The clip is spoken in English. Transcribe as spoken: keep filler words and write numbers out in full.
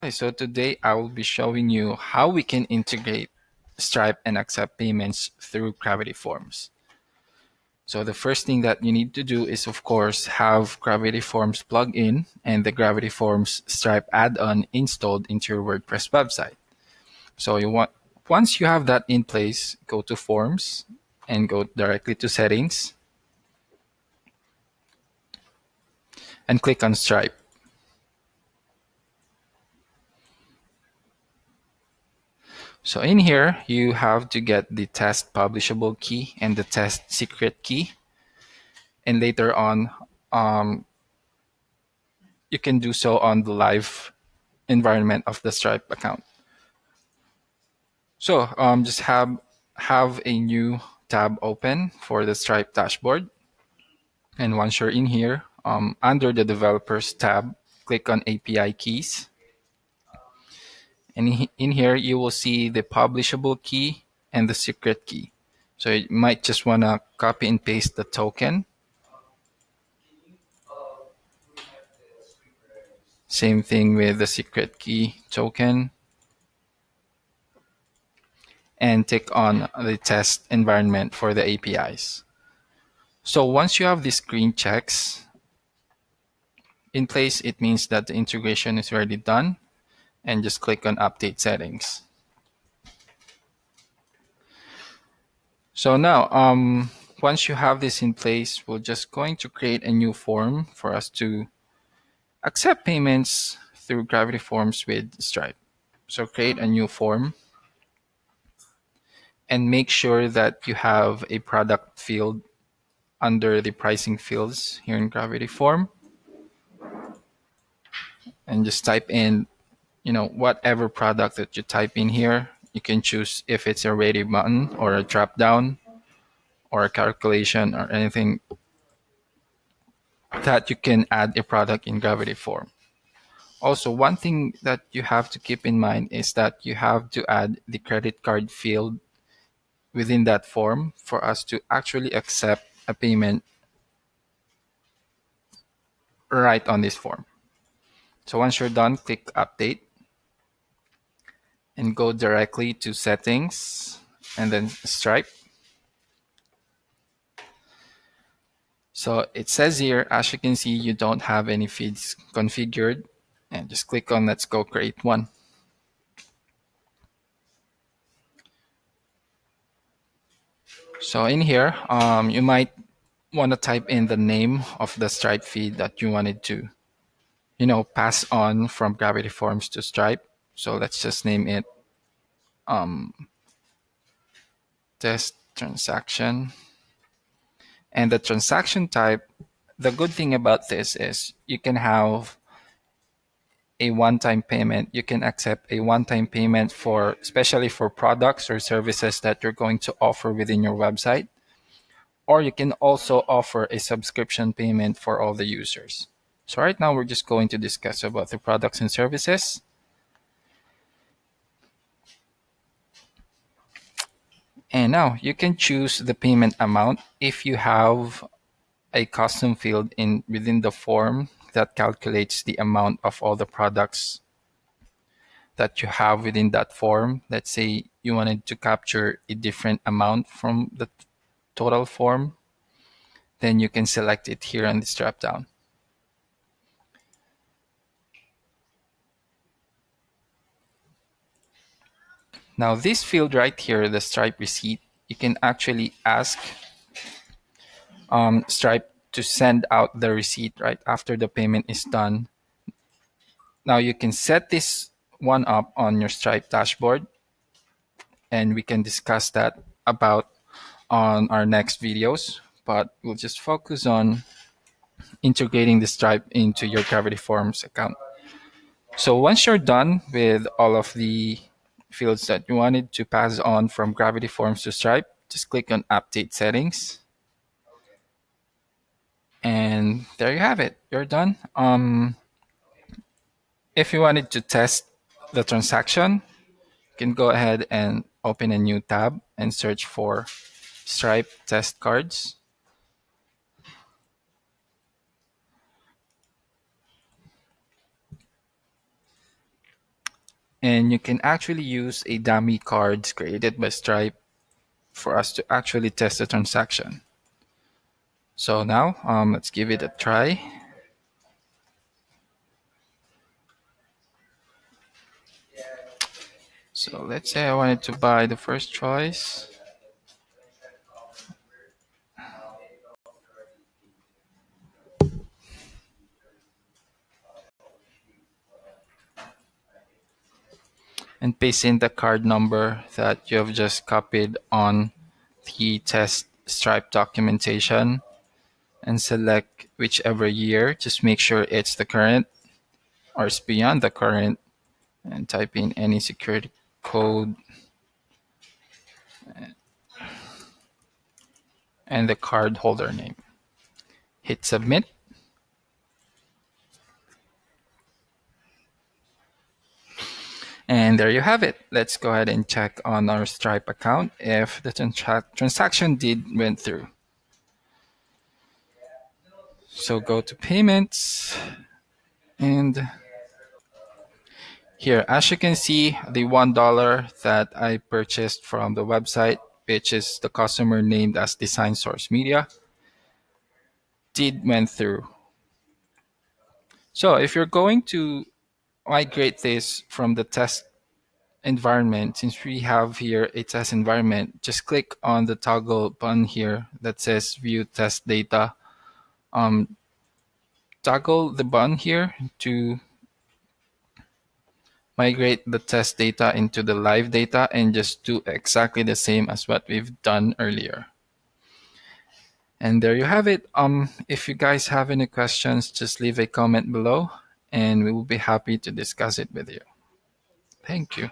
Okay, so today I will be showing you how we can integrate Stripe and accept payments through Gravity Forms. So the first thing that you need to do is, of course, have Gravity Forms plug in and the Gravity Forms Stripe add-on installed into your WordPress website. So you want once you have that in place, go to Forms and go directly to Settings and click on Stripe. So in here, you have to get the test publishable key and the test secret key. And later on, um, you can do so on the live environment of the Stripe account. So um, just have, have a new tab open for the Stripe dashboard. And once you're in here, um, under the Developers tab, click on A P I keys. And in here, you will see the publishable key and the secret key. So you might just want to copy and paste the token. Same thing with the secret key token. And take on the test environment for the A P Is. So once you have these green checks in place, it means that the integration is already done. And just click on Update Settings. So now, um, once you have this in place, we're just going to create a new form for us to accept payments through Gravity Forms with Stripe. So create a new form and make sure that you have a product field under the pricing fields here in Gravity Form. And just type in you know, whatever product that you type in here, you can choose if it's a ready button or a drop down or a calculation or anything that you can add a product in Gravity Form. Also, one thing that you have to keep in mind is that you have to add the credit card field within that form for us to actually accept a payment right on this form. So once you're done, click Update. And go directly to Settings and then Stripe. So it says here, as you can see, you don't have any feeds configured. And just click on Let's Go Create One. So in here, um, you might want to type in the name of the Stripe feed that you wanted to, you know, pass on from Gravity Forms to Stripe. So let's just name it um, test transaction. And the transaction type, the good thing about this is you can have a one-time payment. You can accept a one-time payment for, especially for products or services that you're going to offer within your website. Or you can also offer a subscription payment for all the users. So right now, we're just going to discuss about the products and services. And now you can choose the payment amount if you have a custom field in within the form that calculates the amount of all the products that you have within that form. Let's say you wanted to capture a different amount from the total form, then you can select it here on this dropdown. Now this field right here, the Stripe receipt, you can actually ask um, Stripe to send out the receipt right after the payment is done. Now you can set this one up on your Stripe dashboard, and we can discuss that about on our next videos, but we'll just focus on integrating the Stripe into your Gravity Forms account. So once you're done with all of the fields that you wanted to pass on from Gravity Forms to Stripe, just click on Update Settings. And there you have it. You're done. Um, if you wanted to test the transaction, you can go ahead and open a new tab and search for Stripe test cards. And you can actually use a dummy card created by Stripe for us to actually test the transaction. So now um, let's give it a try. So let's say I wanted to buy the first choice. And paste in the card number that you have just copied on the test Stripe documentation and select whichever year. Just make sure it's the current or it's beyond the current, and type in any security code and the card holder name. Hit submit. And there you have it. Let's go ahead and check on our Stripe account if the trans transaction did went through. So go to payments, and here, as you can see, the one dollar that I purchased from the website, which is the customer named as Design Source Media, did went through. So if you're going to migrate this from the test environment, since we have here a test environment, just click on the toggle button here that says view test data. Um, toggle the button here to migrate the test data into the live data, and just do exactly the same as what we've done earlier. And there you have it. Um, if you guys have any questions, just leave a comment below, and we will be happy to discuss it with you. Thank you.